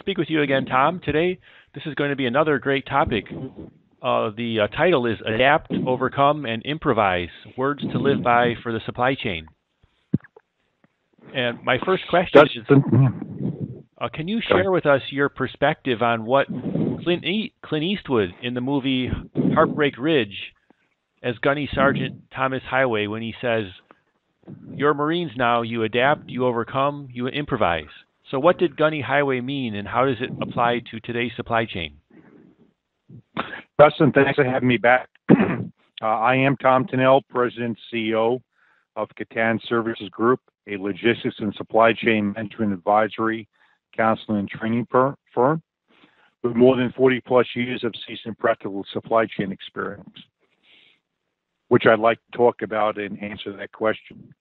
Speak with you again, Tom. Today, this is going to be another great topic. The title is Adapt, Overcome, and Improvise, Words to Live By for the Supply Chain. And my first question is, can you share with us your perspective on what Clint Eastwood in the movie Heartbreak Ridge as Gunny Sergeant Thomas Highway, when he says, "You're Marines now, you adapt, you overcome, you improvise." So what did Gunny Highway mean, and how does it apply to today's supply chain? Dustin, thanks for having me back. I am Tom Tanel, President and CEO of CATTAN Services Group, a logistics and supply chain management advisory, counseling, and training firm with more than 40-plus years of seasoned practical supply chain experience, which I'd like to talk about and answer that question.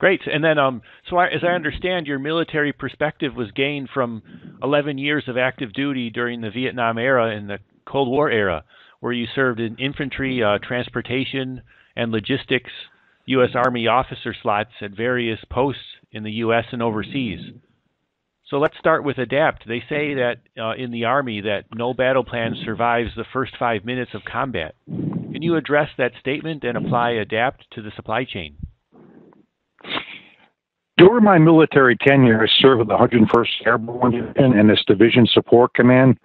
Great. And then, as I understand, your military perspective was gained from 11 years of active duty during the Vietnam era and the Cold War era, where you served in infantry, transportation, and logistics, U.S. Army officer slots at various posts in the U.S. and overseas. So let's start with adapt. They say that in the Army that no battle plan survives the first 5 minutes of combat. Can you address that statement and apply adapt to the supply chain? During my military tenure, I served with the 101st Airborne Division and its Division Support Command,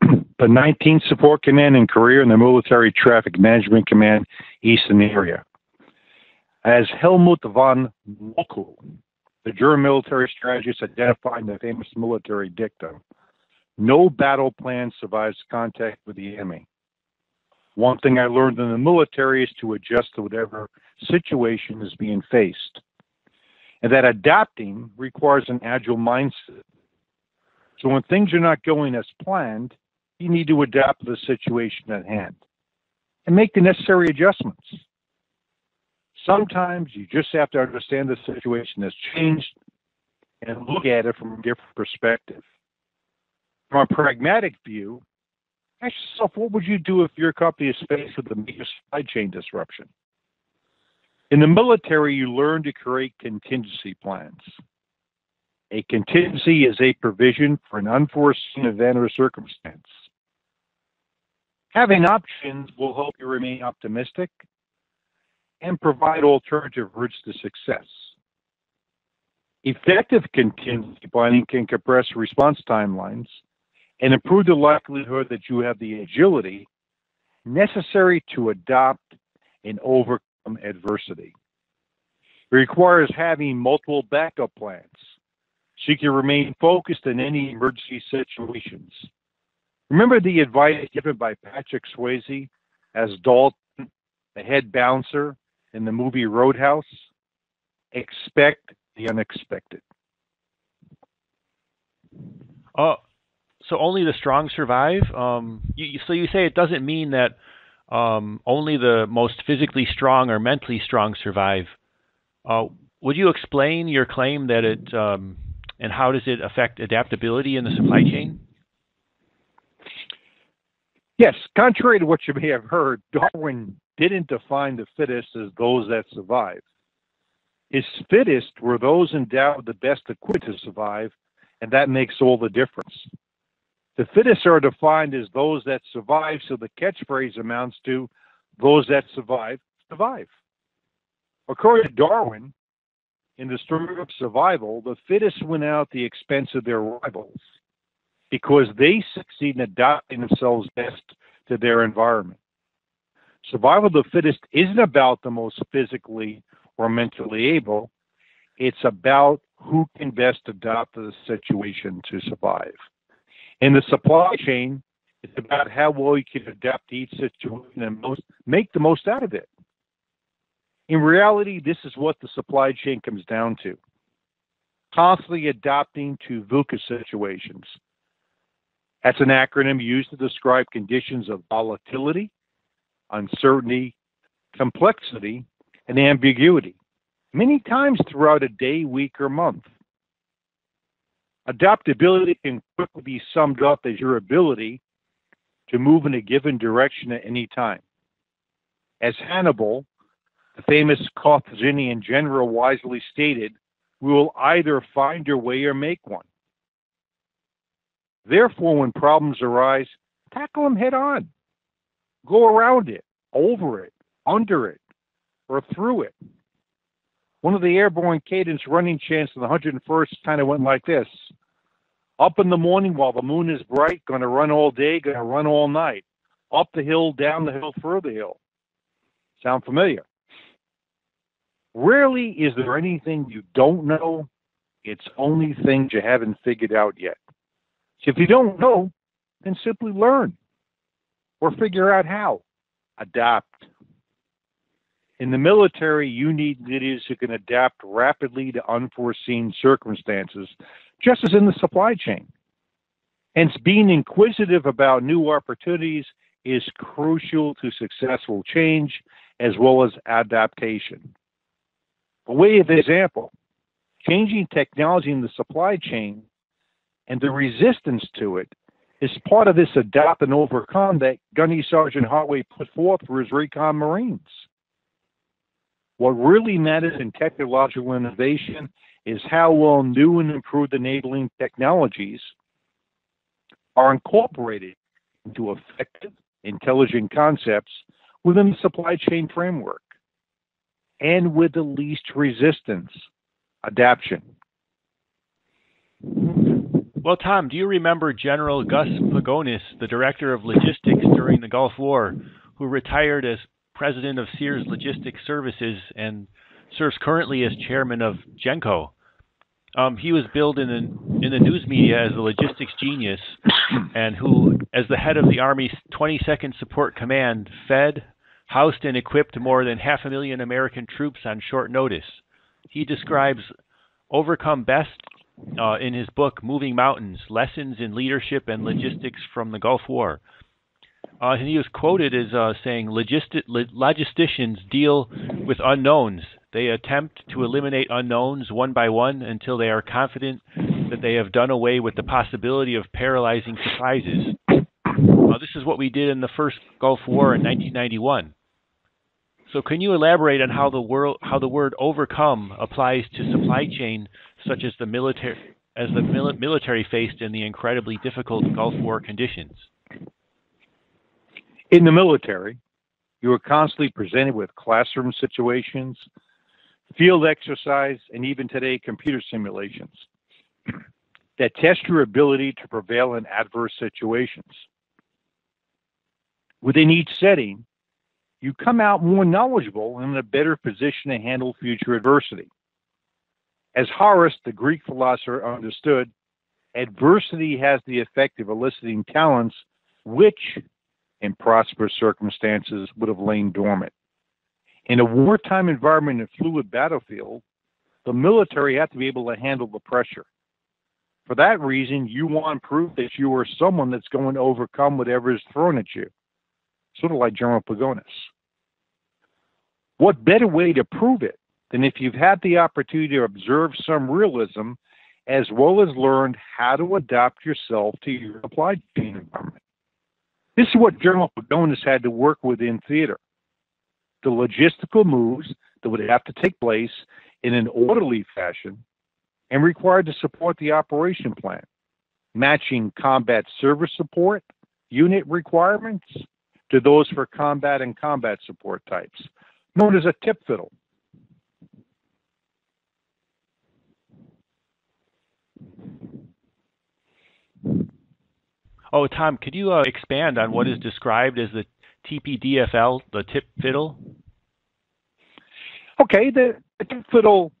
the 19th Support Command in Korea, and the Military Traffic Management Command, Eastern Area. As Helmut von Moltke, the German military strategist, identified in the famous military dictum, no battle plan survives contact with the enemy. One thing I learned in the military is to adjust to whatever situation is being faced, and that adapting requires an agile mindset. So when things are not going as planned, you need to adapt to the situation at hand and make the necessary adjustments. Sometimes you just have to understand the situation has changed and look at it from a different perspective. From a pragmatic view, ask yourself, what would you do if your company is faced with a major supply chain disruption? In the military, you learn to create contingency plans. A contingency is a provision for an unforeseen event or circumstance. Having options will help you remain optimistic and provide alternative routes to success. Effective contingency planning can compress response timelines and improve the likelihood that you have the agility necessary to adopt and overcome adversity. It requires having multiple backup plans so you can remain focused in any emergency situations. Remember the advice given by Patrick Swayze as Dalton, the head bouncer, in the movie Roadhouse? Expect the unexpected. So only the strong survive? So you say it doesn't mean that only the most physically strong or mentally strong survive. Would you explain your claim that it, and how does it affect adaptability in the supply chain? Yes, contrary to what you may have heard, Darwin didn't define the fittest as those that survive. His fittest were those endowed with the best equipment to survive, and that makes all the difference. The fittest are defined as those that survive, so the catchphrase amounts to, those that survive, survive. According to Darwin, in the story of survival, the fittest went out at the expense of their rivals because they succeed in adapting themselves best to their environment. Survival of the fittest isn't about the most physically or mentally able. It's about who can best adapt to the situation to survive. In the supply chain, it's about how well you can adapt to each situation and make the most out of it. In reality, this is what the supply chain comes down to: constantly adapting to VUCA situations. That's an acronym used to describe conditions of volatility, uncertainty, complexity, and ambiguity, many times throughout a day, week, or month. Adaptability can quickly be summed up as your ability to move in a given direction at any time. As Hannibal, the famous Carthaginian general, wisely stated, we will either find your way or make one. Therefore, when problems arise, tackle them head on. Go around it, over it, under it, or through it. One of the airborne cadence running chants in the 101st kind of went like this. Up in the morning while the moon is bright, gonna run all day, gonna run all night. Up the hill, down the hill, through the hill. Sound familiar? Rarely is there anything you don't know. It's only things you haven't figured out yet. So if you don't know, then simply learn or figure out how. Adapt. In the military, you need leaders who can adapt rapidly to unforeseen circumstances, just as in the supply chain. Hence, being inquisitive about new opportunities is crucial to successful change as well as adaptation. By way of example, changing technology in the supply chain and the resistance to it is part of this adapt and overcome that Gunny Sergeant Highway put forth for his recon Marines. What really matters in technological innovation is how well new and improved enabling technologies are incorporated into effective, intelligent concepts within the supply chain framework and with the least resistance, adaption. Well, Tom, do you remember General Gus Pagonis, the Director of Logistics during the Gulf War, who retired as President of Sears Logistics Services and serves currently as Chairman of Genco? He was billed in the news media as a logistics genius, and who, as the head of the Army's 22nd Support Command, fed, housed, and equipped more than 500,000 American troops on short notice. He describes Overcome Best in his book, Moving Mountains, Lessons in Leadership and Logistics from the Gulf War. And he was quoted as saying, logisticians deal with unknowns. They attempt to eliminate unknowns one by one until they are confident that they have done away with the possibility of paralyzing surprises. This is what we did in the first Gulf War in 1991. So can you elaborate on how the word overcome applies to supply chain, such as the military faced in the incredibly difficult Gulf War conditions? In the military, you are constantly presented with classroom situations, field exercise, and even today, computer simulations that test your ability to prevail in adverse situations. Within each setting, you come out more knowledgeable and in a better position to handle future adversity. As Horace, the Greek philosopher, understood, adversity has the effect of eliciting talents which, in prosperous circumstances, would have lain dormant. In a wartime environment and fluid battlefield, the military have to be able to handle the pressure. For that reason, you want proof that you are someone that's going to overcome whatever is thrown at you, sort of like General Pagonis. What better way to prove it than if you've had the opportunity to observe some realism as well as learned how to adapt yourself to your supply chain environment? This is what General Pagonis had to work with in theater. The logistical moves that would have to take place in an orderly fashion and required to support the operation plan, matching combat service support unit requirements to those for combat and combat support types, known as a TIPFID. Oh, Tom, could you expand on what is described as the TPDFL, the TIPFID? Okay, the TIPFID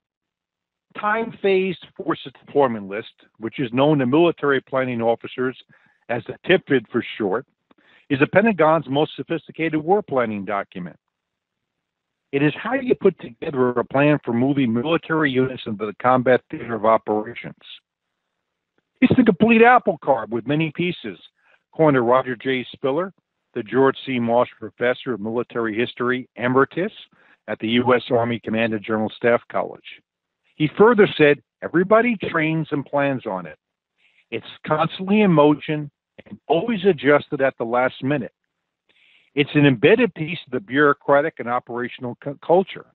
time phased forces deployment list, which is known to military planning officers as the TIPFID for short, is the Pentagon's most sophisticated war planning document. It is how you put together a plan for moving military units into the combat theater of operations. It's the complete apple cart with many pieces, coined to Roger J. Spiller, the George C. Marshall Professor of Military History Emeritus at the U.S. Army Command and General Staff College. He further said, everybody trains and plans on it. It's constantly in motion and always adjusted at the last minute. It's an embedded piece of the bureaucratic and operational culture.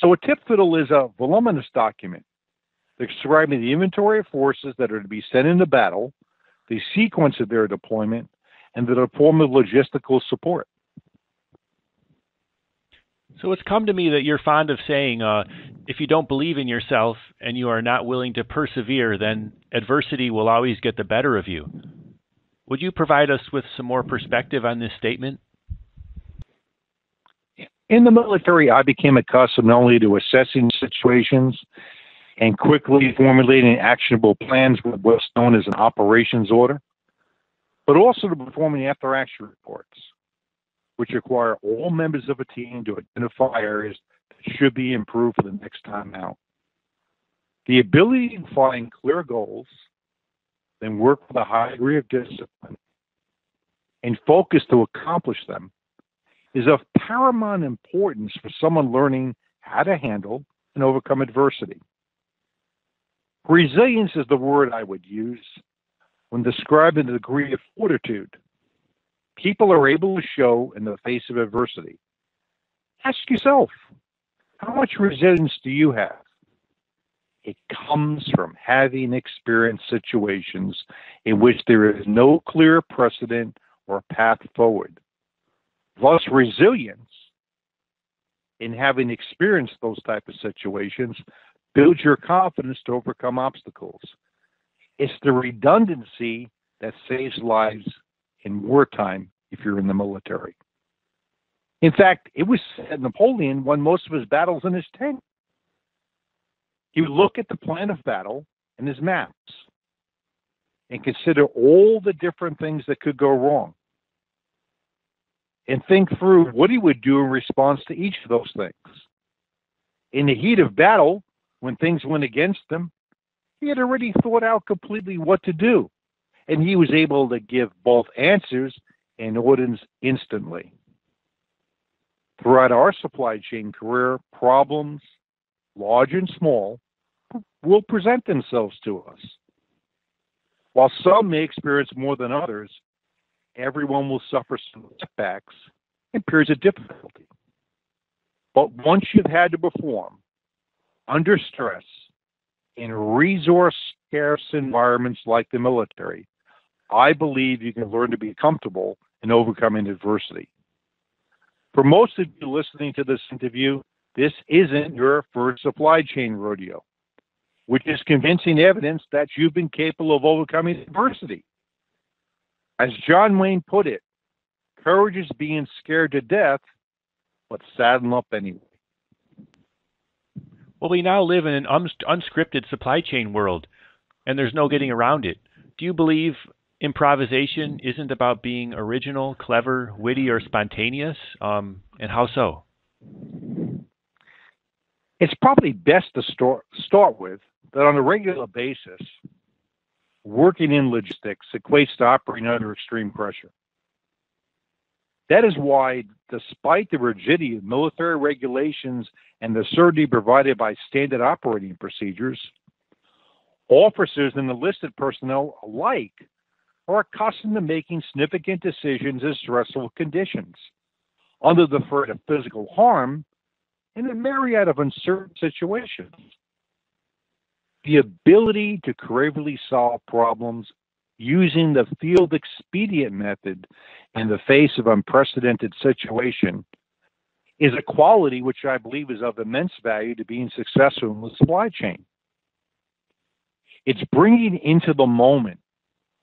So a TIPFID is a voluminous document describing the inventory of forces that are to be sent into battle, the sequence of their deployment, and the deployment of logistical support. So it's come to me that you're fond of saying, if you don't believe in yourself and you are not willing to persevere, then adversity will always get the better of you. Would you provide us with some more perspective on this statement? In the military, I became accustomed not only to assessing situations and quickly formulating actionable plans with what's known as an operations order, but also to performing after-action reports, which require all members of a team to identify areas that should be improved for the next time out. The ability to find clear goals, then work with a high degree of discipline and focus to accomplish them, is of paramount importance for someone learning how to handle and overcome adversity. Resilience is the word I would use when describing the degree of fortitude people are able to show in the face of adversity. Ask yourself, how much resilience do you have? It comes from having experienced situations in which there is no clear precedent or path forward. Thus, resilience in having experienced those type of situations builds your confidence to overcome obstacles. It's the redundancy that saves lives in wartime if you're in the military. In fact, it was said Napoleon won most of his battles in his tent. He would look at the plan of battle and his maps and consider all the different things that could go wrong and think through what he would do in response to each of those things. In the heat of battle, when things went against him, he had already thought out completely what to do, and he was able to give both answers and orders instantly. Throughout our supply chain career, problems, large and small, will present themselves to us. While some may experience more than others, everyone will suffer some setbacks and periods of difficulty. But once you've had to perform under stress in resource-scarce environments like the military, I believe you can learn to be comfortable in overcoming adversity. For most of you listening to this interview, this isn't your first supply chain rodeo, which is convincing evidence that you've been capable of overcoming adversity. As John Wayne put it, courage is being scared to death, but saddle up anyway. Well, we now live in an unscripted supply chain world, and there's no getting around it. Do you believe improvisation isn't about being original, clever, witty, or spontaneous? And how so? It's probably best to start with that on a regular basis, working in logistics equates to operating under extreme pressure. That is why, despite the rigidity of military regulations and the certainty provided by standard operating procedures, officers and enlisted personnel alike are accustomed to making significant decisions in stressful conditions, under the threat of physical harm, in a myriad of uncertain situations. The ability to creatively solve problems using the field expedient method in the face of unprecedented situation is a quality which I believe is of immense value to being successful in the supply chain. It's bringing into the moment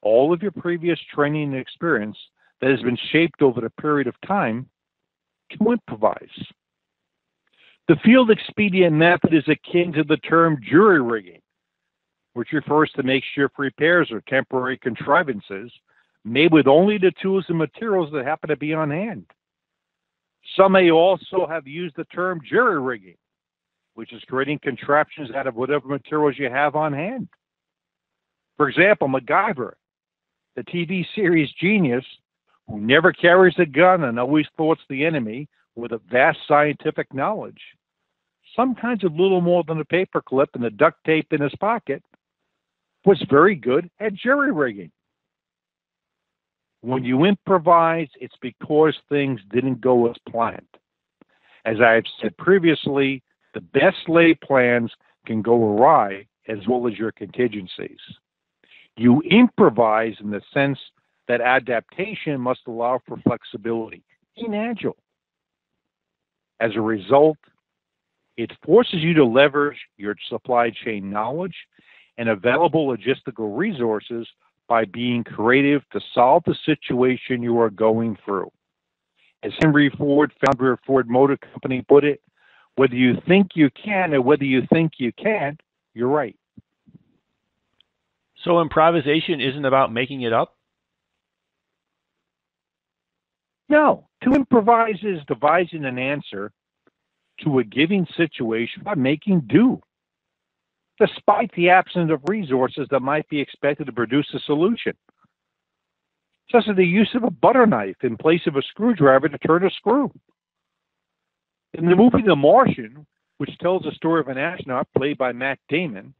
all of your previous training and experience that has been shaped over the period of time to improvise. The field expedient method is akin to the term jury rigging, which refers to makeshift repairs or temporary contrivances made with only the tools and materials that happen to be on hand. Some may also have used the term jury rigging, which is creating contraptions out of whatever materials you have on hand. For example, MacGyver, the TV series genius who never carries a gun and always thwarts the enemy with a vast scientific knowledge, sometimes a little more than a paperclip and the duct tape in his pocket, was very good at jury rigging. When you improvise, it's because things didn't go as planned. As I have said previously, The best laid plans can go awry as well as your contingencies. You improvise in the sense that adaptation must allow for flexibility. Being agile. As a result, it forces you to leverage your supply chain knowledge and available logistical resources by being creative to solve the situation you are going through. As Henry Ford, founder of Ford Motor Company, put it, whether you think you can or whether you think you can't, you're right. So improvisation isn't about making it up? No. To improvise is devising an answer to a given situation by making do, despite the absence of resources that might be expected to produce a solution, such as the use of a butter knife in place of a screwdriver to turn a screw. In the movie The Martian, which tells the story of an astronaut played by Matt Damon,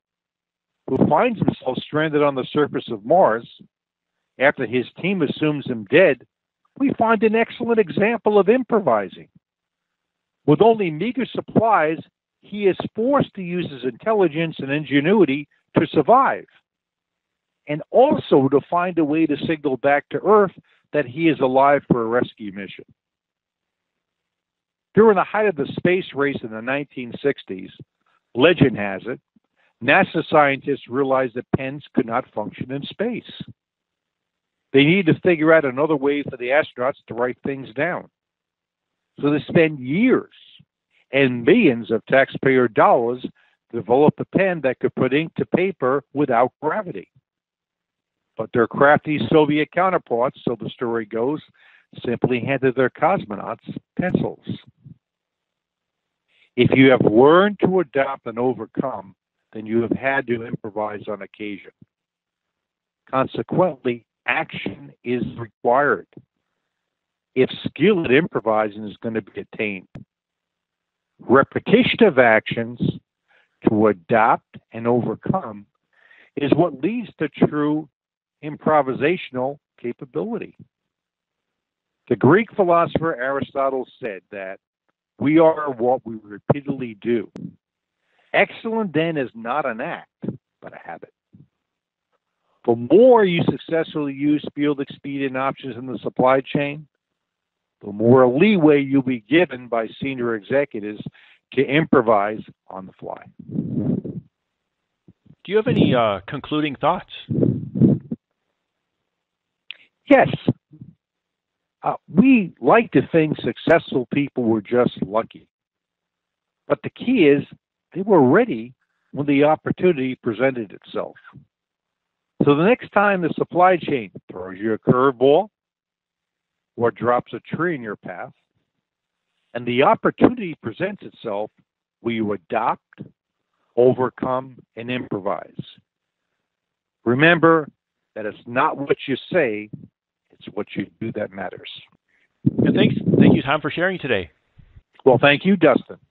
who finds himself stranded on the surface of Mars after his team assumes him dead, we find an excellent example of improvising. With only meager supplies, he is forced to use his intelligence and ingenuity to survive, and also to find a way to signal back to Earth that he is alive for a rescue mission. During the height of the space race in the 1960s, legend has it, NASA scientists realized that pens could not function in space. They needed to figure out another way for the astronauts to write things down. So they spent years and millions of taxpayer dollars to develop a pen that could put ink to paper without gravity. But their crafty Soviet counterparts, so the story goes, simply handed their cosmonauts pencils. If you have learned to adapt and overcome, then you have had to improvise on occasion. Consequently, action is required if skill at improvising is going to be attained. Repetition of actions to adapt and overcome is what leads to true improvisational capability. The Greek philosopher Aristotle said that we are what we repeatedly do. Excellent, then, is not an act, but a habit. The more you successfully use field expedient options in the supply chain, the more leeway you'll be given by senior executives to improvise on the fly. Do you have any concluding thoughts? Yes. We like to think successful people were just lucky. But the key is they were ready when the opportunity presented itself. So the next time the supply chain throws you a curveball or drops a tree in your path, and the opportunity presents itself, will you adopt, overcome, and improvise? Remember that it's not what you say, it's what you do that matters. And thank you, Tom, for sharing today. Well, thank you, Dustin.